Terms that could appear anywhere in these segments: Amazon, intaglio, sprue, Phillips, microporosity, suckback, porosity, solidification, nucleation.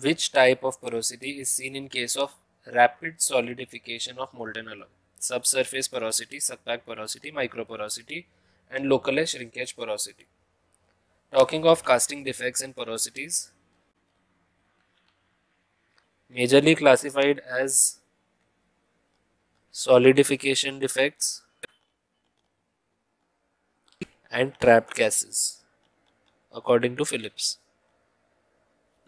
Which type of porosity is seen in case of rapid solidification of molten alloy? Subsurface porosity, subpack porosity, microporosity, and local shrinkage porosity. Talking of casting defects and porosities, majorly classified as solidification defects and trapped gases, according to Phillips.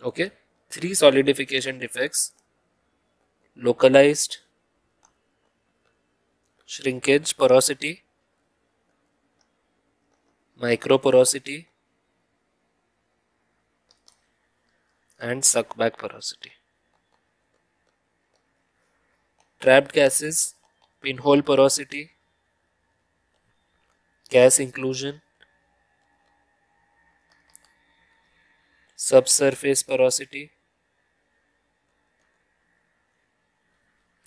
Okay, 3 solidification defects: localized shrinkage porosity, microporosity, and suckback porosity. Trapped gases: pinhole porosity, gas inclusion, subsurface porosity,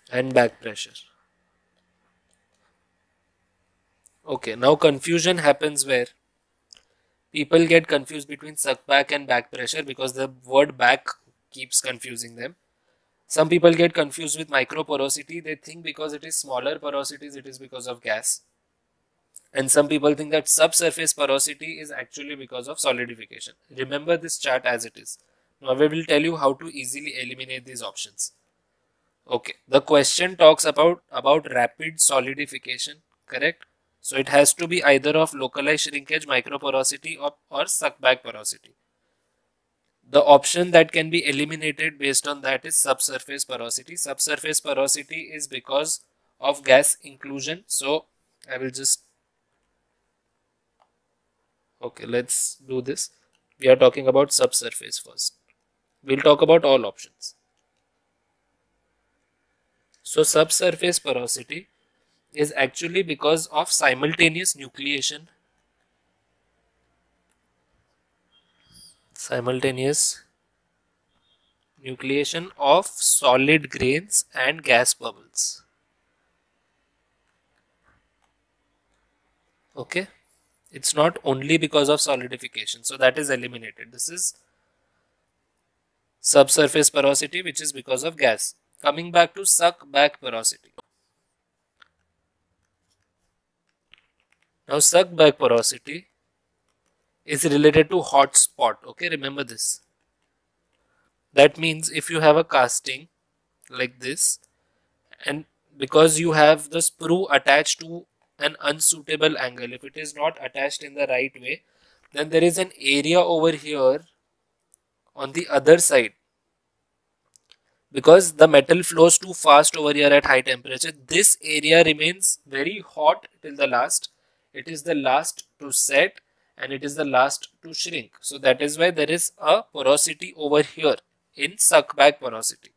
and back pressure. Okay, now confusion happens where people get confused between suckback and back pressure because the word back keeps confusing them. Some people get confused with microporosity. They think because it is smaller porosities, it is because of gas. And some people think that subsurface porosity is actually because of solidification. Remember this chart as it is. Now we will tell you how to easily eliminate these options. Okay, the question talks about rapid solidification, correct? So it has to be either of localized shrinkage, microporosity, or suckback porosity. The option that can be eliminated based on that is subsurface porosity. Subsurface porosity is because of gas inclusion. So I will just, okay, let's do this. We are talking about subsurface first. We'll talk about all options. So subsurface porosity is actually because of simultaneous nucleation. Simultaneous nucleation of solid grains and gas bubbles. Okay, it's not only because of solidification, so that is eliminated. This is subsurface porosity, which is because of gas. Coming back to suckback porosity. Now suckback porosity is related to hot spot. Okay, remember this. That means if you have a casting like this, and because you have the sprue attached to an unsuitable angle, if it is not attached in the right way, then there is an area over here on the other side. Because the metal flows too fast over here at high temperature, this area remains very hot till the last. It is the last to set and it is the last to shrink. So that is why there is a porosity over here in suckback porosity.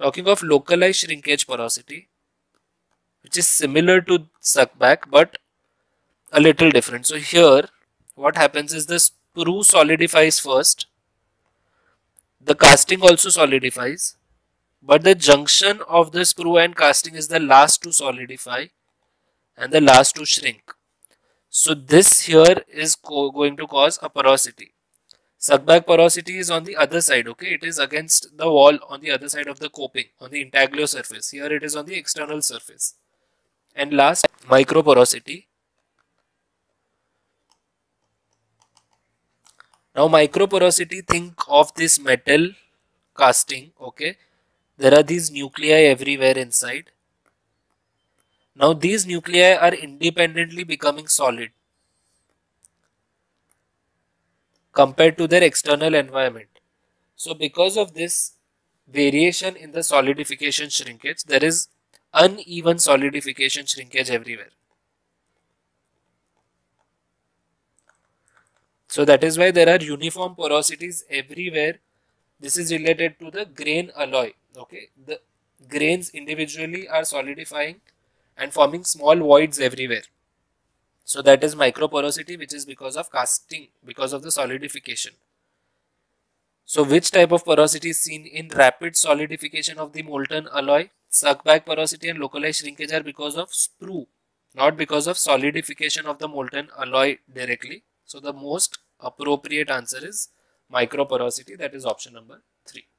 Talking of localized shrinkage porosity, which is similar to suckback but a little different. So here what happens is the sprue solidifies first. The casting also solidifies, but the junction of the sprue and casting is the last to solidify and the last to shrink. So this here is going to cause a porosity. Suckback porosity is on the other side, okay? It is against the wall on the other side of the coping, on the intaglio surface. Here it is on the external surface. And last, microporosity. Now microporosity, think of this metal casting, okay? There are these nuclei everywhere inside. Now these nuclei are independently becoming solid compared to their external environment. So because of this variation in the solidification shrinkage, there is uneven solidification shrinkage everywhere. So that is why there are uniform porosities everywhere. This is related to the grain alloy. Okay, the grains individually are solidifying and forming small voids everywhere. So that is microporosity, which is because of casting, because of the solidification. So which type of porosity is seen in rapid solidification of the molten alloy? Suckback porosity and localized shrinkage are because of sprue, not because of solidification of the molten alloy directly. So the most appropriate answer is microporosity, that is option number 3.